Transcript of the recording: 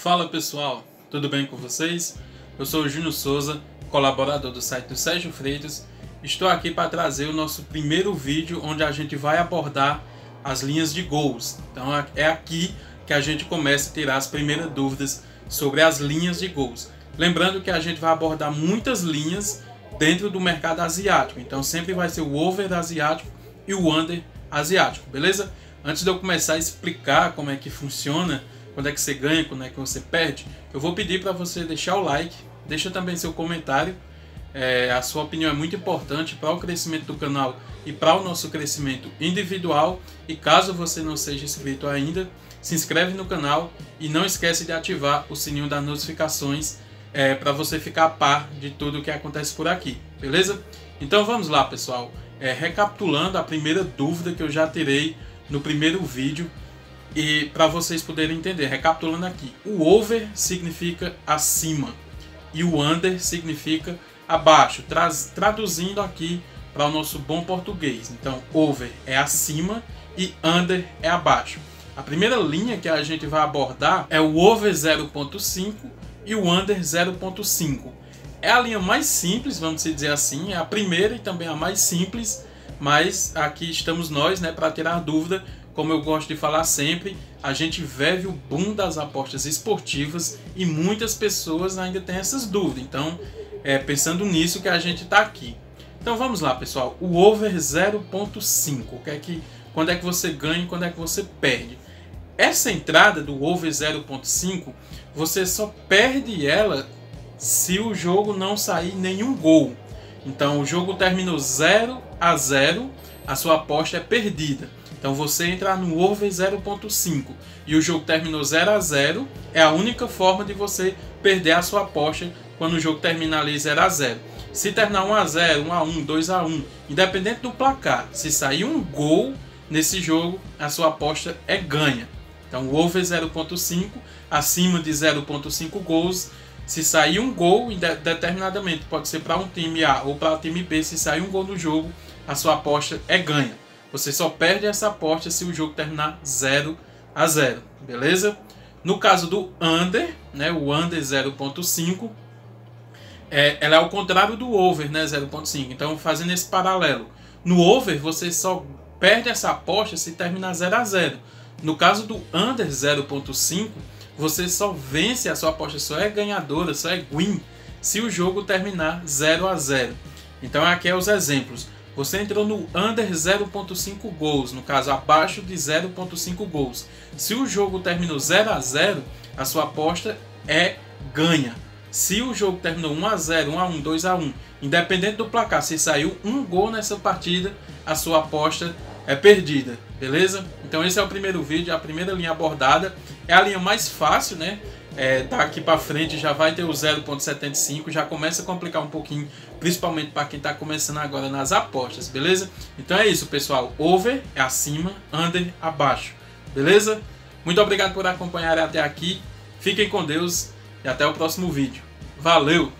Fala pessoal, tudo bem com vocês? Eu sou o Júnior Souza, colaborador do site do Sérgio Freitas. Estou aqui para trazer o nosso primeiro vídeo onde a gente vai abordar as linhas de gols. Então é aqui que a gente começa a tirar as primeiras dúvidas sobre as linhas de gols. Lembrando que a gente vai abordar muitas linhas dentro do mercado asiático. Então sempre vai ser o over asiático e o under asiático, beleza? Antes de eu começar a explicar como é que funciona, quando é que você ganha, quando é que você perde, eu vou pedir para você deixar o like, deixa também seu comentário, a sua opinião é muito importante para o crescimento do canal e para o nosso crescimento individual. E caso você não seja inscrito ainda, se inscreve no canal e não esquece de ativar o sininho das notificações para você ficar a par de tudo o que acontece por aqui, beleza? Então vamos lá pessoal, recapitulando a primeira dúvida que eu já tirei no primeiro vídeo, e para vocês poderem entender, recapitulando aqui, o over significa acima e o under significa abaixo, traduzindo aqui para o nosso bom português. Então over é acima e under é abaixo. A primeira linha que a gente vai abordar é o over 0.5 e o under 0.5. É a linha mais simples, vamos dizer assim, é a primeira e também a mais simples, mas aqui estamos nós, né, para tirar dúvida. Como eu gosto de falar sempre, a gente vive o boom das apostas esportivas e muitas pessoas ainda têm essas dúvidas. Então, é pensando nisso que a gente está aqui. Então vamos lá, pessoal. O over 0.5, quando é que você ganha e quando é que você perde? Essa entrada do over 0.5, você só perde ela se o jogo não sair nenhum gol. Então o jogo terminou 0-0, a sua aposta é perdida. Então você entrar no over 0.5 e o jogo terminou 0-0, é a única forma de você perder a sua aposta quando o jogo terminar ali 0-0. Se terminar 1-0, 1-1, 2-1, independente do placar, se sair um gol nesse jogo, a sua aposta é ganha. Então o over 0.5, acima de 0.5 gols, se sair um gol, indeterminadamente, pode ser para um time A ou para o time B, se sair um gol no jogo, a sua aposta é ganha. Você só perde essa aposta se o jogo terminar 0-0, beleza? No caso do under, né, o under 0.5, ela é ao contrário do over, né, 0.5. Então, fazendo esse paralelo, no over você só perde essa aposta se terminar 0-0. No caso do under 0.5, você só vence, a sua aposta só é ganhadora, só é win, se o jogo terminar 0-0. Então, aqui é os exemplos. Você entrou no under 0.5 gols, no caso abaixo de 0.5 gols. Se o jogo terminou 0-0, a sua aposta é ganha. Se o jogo terminou 1-0, 1-1, 2-1, independente do placar, se saiu um gol nessa partida, a sua aposta é perdida, beleza? Então esse é o primeiro vídeo, a primeira linha abordada. É a linha mais fácil, né? Daqui para frente já vai ter o 0.75, já começa a complicar um pouquinho, principalmente para quem está começando agora nas apostas, beleza? Então é isso, pessoal. Over é acima, under abaixo, beleza? Muito obrigado por acompanhar até aqui. Fiquem com Deus e até o próximo vídeo. Valeu!